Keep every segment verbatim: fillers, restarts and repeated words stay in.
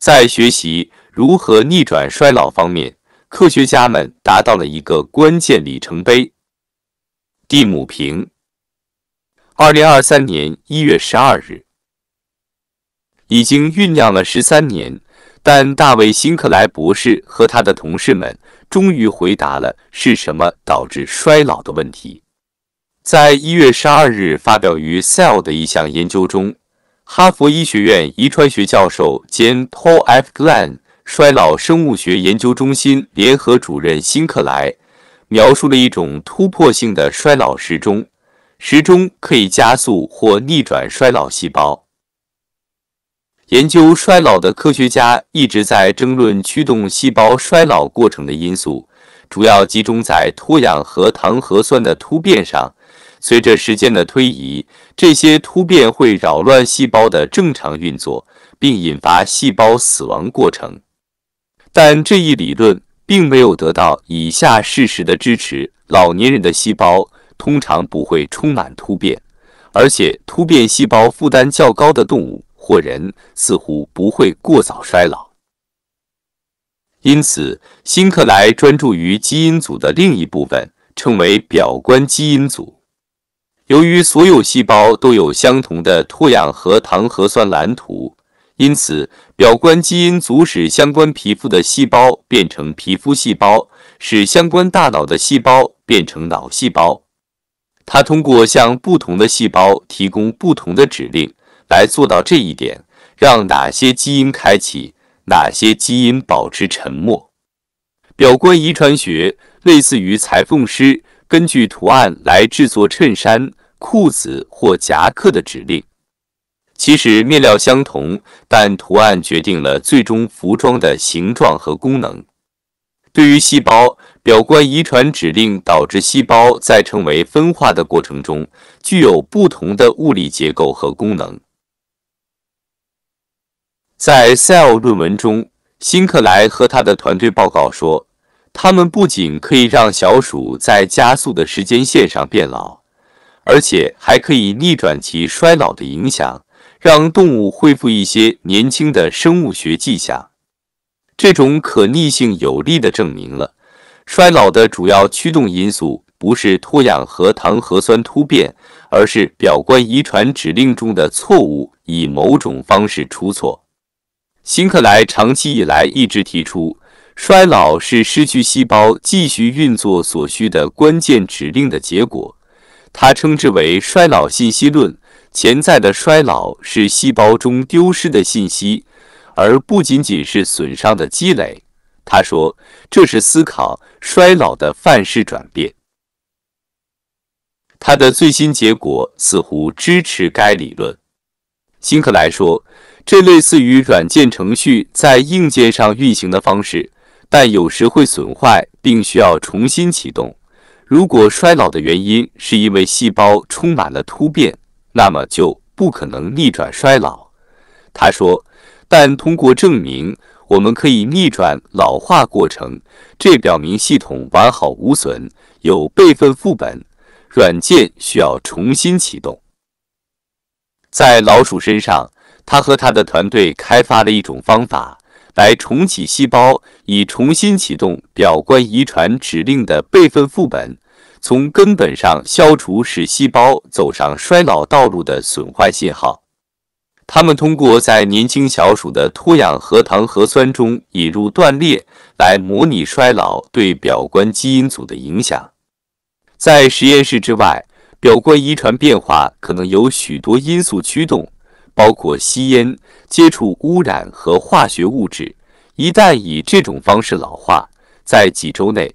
在学习如何逆转衰老方面，科学家们达到了一个关键里程碑。蒂姆平，二零二三年一月十二日。已经酝酿了十三年，但大卫·辛克莱博士和他的同事们终于回答了是什么导致衰老的问题。在一月十二日发表于《Cell》的一项研究中，哈佛医学院遗传学教授兼 Paul F. Glenn 衰老生物学研究中心联合主任辛克莱描述了一种突破性的衰老时钟，时钟可以加速或逆转衰老细胞。研究衰老的科学家一直在争论驱动细胞衰老过程的因素，主要集中在脱氧核糖核酸的突变上。随着时间的推移，这些突变会扰乱细胞的正常运作，并引发细胞死亡过程。但这一理论并没有得到以下事实的支持：老年人的细胞通常不会充满突变，而且突变细胞负担较高的动物或人似乎不会过早衰老。因此，辛克莱专注于基因组的另一部分，称为表观基因组。由于所有细胞都有相同的脱氧核糖核酸蓝图，因此表观基因组使相关皮肤的细胞变成皮肤细胞，使相关大脑的细胞变成脑细胞。它通过向不同的细胞提供不同的指令来做到这一点，让哪些基因开启，哪些基因保持沉默。表观遗传学类似于裁缝师根据图案来制作衬衫、裤子或夹克的指令。其实面料相同，但图案决定了最终服装的形状和功能。对于细胞，表观遗传指令导致细胞在成为分化的过程中具有不同的物理结构和功能。在 Cell 论文中，辛克莱和他的团队报告说，他们不仅可以让小鼠在加速的时间线上变老，而且还可以逆转其衰老的影响，让动物恢复一些年轻的生物学迹象。这种可逆性有力地证明了，衰老的主要驱动因素不是脱氧核糖核酸突变，而是表观遗传指令中的错误以某种方式出错。辛克莱长期以来一直提出，衰老是失去细胞继续运作所需的关键指令的结果。他称之为衰老信息论。潜在的衰老是细胞中丢失的信息，而不仅仅是损伤的积累。他说，这是思考衰老的范式转变。他的最新结果似乎支持该理论。辛克莱说，这类似于软件程序在硬件上运行的方式，但有时会损坏并需要重新启动。如果衰老的原因是因为细胞充满了突变，那么就不可能逆转衰老。他说，但通过证明我们可以逆转老化过程，这表明系统完好无损，有备份副本，软件需要重新启动。在老鼠身上，他和他的团队开发了一种方法来重启细胞，以重新启动表观遗传指令的备份副本，从根本上消除使细胞走上衰老道路的损坏信号。他们通过在年轻小鼠的脱氧核糖核酸中引入断裂，来模拟衰老对表观基因组的影响。在实验室之外，表观遗传变化可能由许多因素驱动，包括吸烟、接触污染和化学物质。一旦以这种方式老化，在几周内，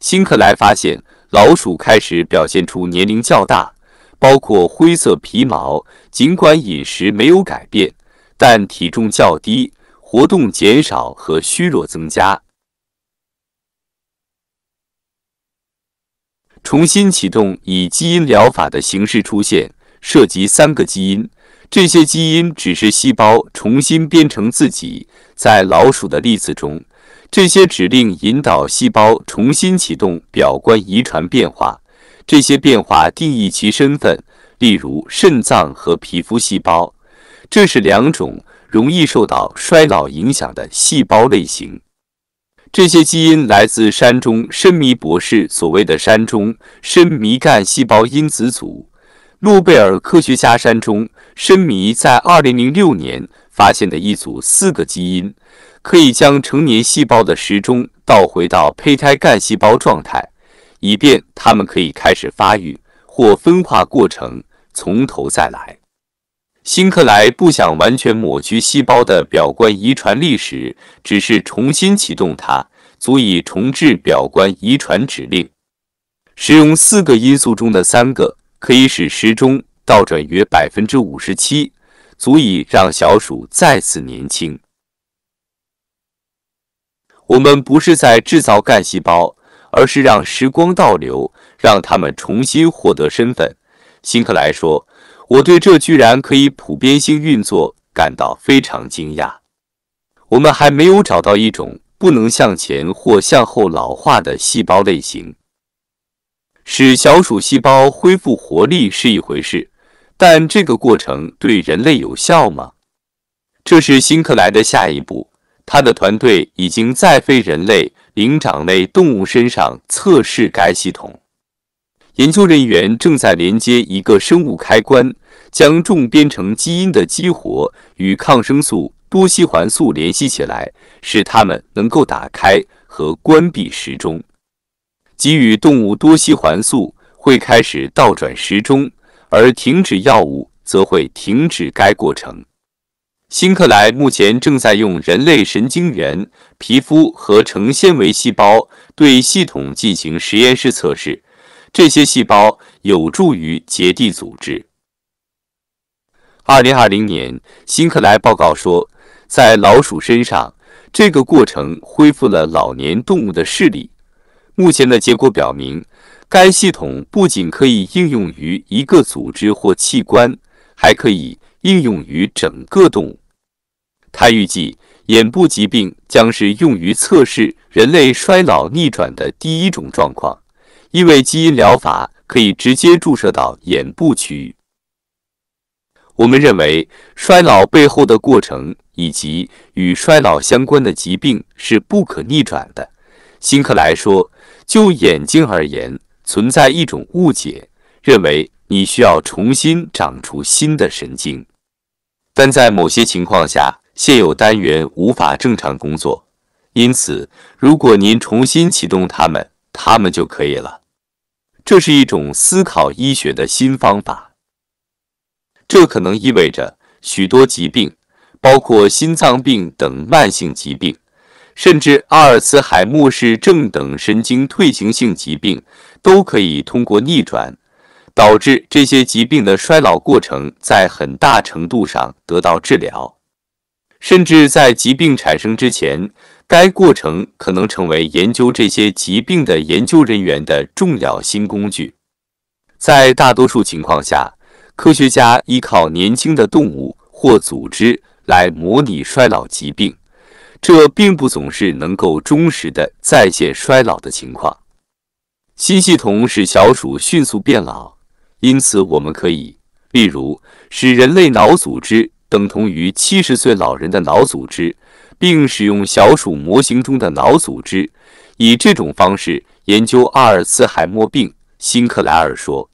辛克莱发现老鼠开始表现出年龄较大，包括灰色皮毛，尽管饮食没有改变，但体重较低，活动减少和虚弱增加。重新启动以基因疗法的形式出现，涉及三个基因。这些基因只是细胞重新编程自己。在老鼠的例子中，这些指令引导细胞重新启动表观遗传变化，这些变化定义其身份，例如肾脏和皮肤细胞。这是两种容易受到衰老影响的细胞类型。这些基因来自山中参嵜博士所谓的山中参嵜干细胞因子组。诺贝尔科学家山中参嵜在二零零六年发现的一组四个基因，可以将成年细胞的时钟倒回到胚胎干细胞状态，以便它们可以开始发育或分化过程，从头再来。 辛克莱不想完全抹去细胞的表观遗传历史，只是重新启动它，足以重置表观遗传指令。使用四个因素中的三个，可以使时钟倒转约 百分之五十七， 足以让小鼠再次年轻。我们不是在制造干细胞，而是让时光倒流，让它们重新获得身份。辛克莱说。 我对这居然可以普遍性运作感到非常惊讶。我们还没有找到一种不能向前或向后老化的细胞类型。使小鼠细胞恢复活力是一回事，但这个过程对人类有效吗？这是辛克莱的下一步。他的团队已经在非人类灵长类动物身上测试该系统。 研究人员正在连接一个生物开关，将重编程基因的激活与抗生素多西环素联系起来，使它们能够打开和关闭时钟。给予动物多西环素会开始倒转时钟，而停止药物则会停止该过程。辛克莱目前正在用人类神经元、皮肤和成纤维细胞对系统进行实验室测试。 这些细胞有助于结缔组织。二零二零年，辛克莱报告说，在老鼠身上，这个过程恢复了老年动物的视力。目前的结果表明，该系统不仅可以应用于一个组织或器官，还可以应用于整个动物。他预计，眼部疾病将是用于测试人类衰老逆转的第一种状况。 因为基因疗法可以直接注射到眼部区域。我们认为衰老背后的过程以及与衰老相关的疾病是不可逆转的。辛克莱说，就眼睛而言，存在一种误解，认为你需要重新长出新的神经，但在某些情况下，现有单元无法正常工作，因此，如果您重新启动它们， 它们就可以了。这是一种思考医学的新方法。这可能意味着许多疾病，包括心脏病等慢性疾病，甚至阿尔茨海默氏症等神经退行性疾病，都可以通过逆转，导致这些疾病的衰老过程在很大程度上得到治疗。甚至在疾病产生之前， 该过程可能成为研究这些疾病的研究人员的重要新工具。在大多数情况下，科学家依靠年轻的动物或组织来模拟衰老疾病，这并不总是能够忠实地再现衰老的情况。新系统使小鼠迅速变老，因此我们可以，例如，使人类脑组织等同于七十岁老人的脑组织。 并使用小鼠模型中的脑组织，以这种方式研究阿尔茨海默病。辛克莱尔说。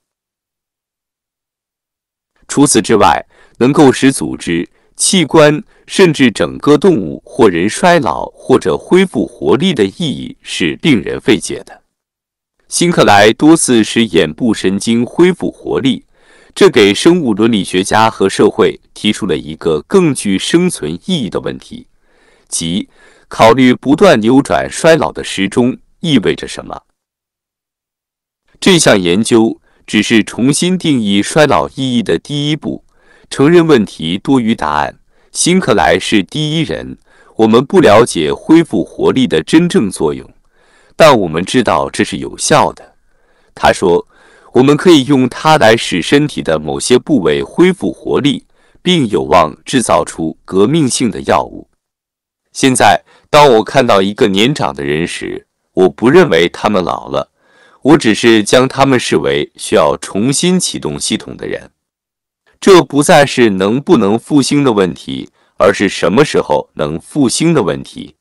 除此之外，能够使组织、器官甚至整个动物或人衰老或者恢复活力的意义是令人费解的。辛克莱多次使眼部神经恢复活力，这给生物伦理学家和社会提出了一个更具生存意义的问题。 即考虑不断扭转衰老的时钟意味着什么？这项研究只是重新定义衰老意义的第一步，承认问题多于答案。辛克莱是第一人，我们不了解恢复活力的真正作用，但我们知道这是有效的。他说，我们可以用它来使身体的某些部位恢复活力，并有望制造出革命性的药物。 现在，当我看到一个年长的人时，我不认为他们老了，我只是将他们视为需要重新启动系统的人。这不再是能不能复兴的问题，而是什么时候能复兴的问题。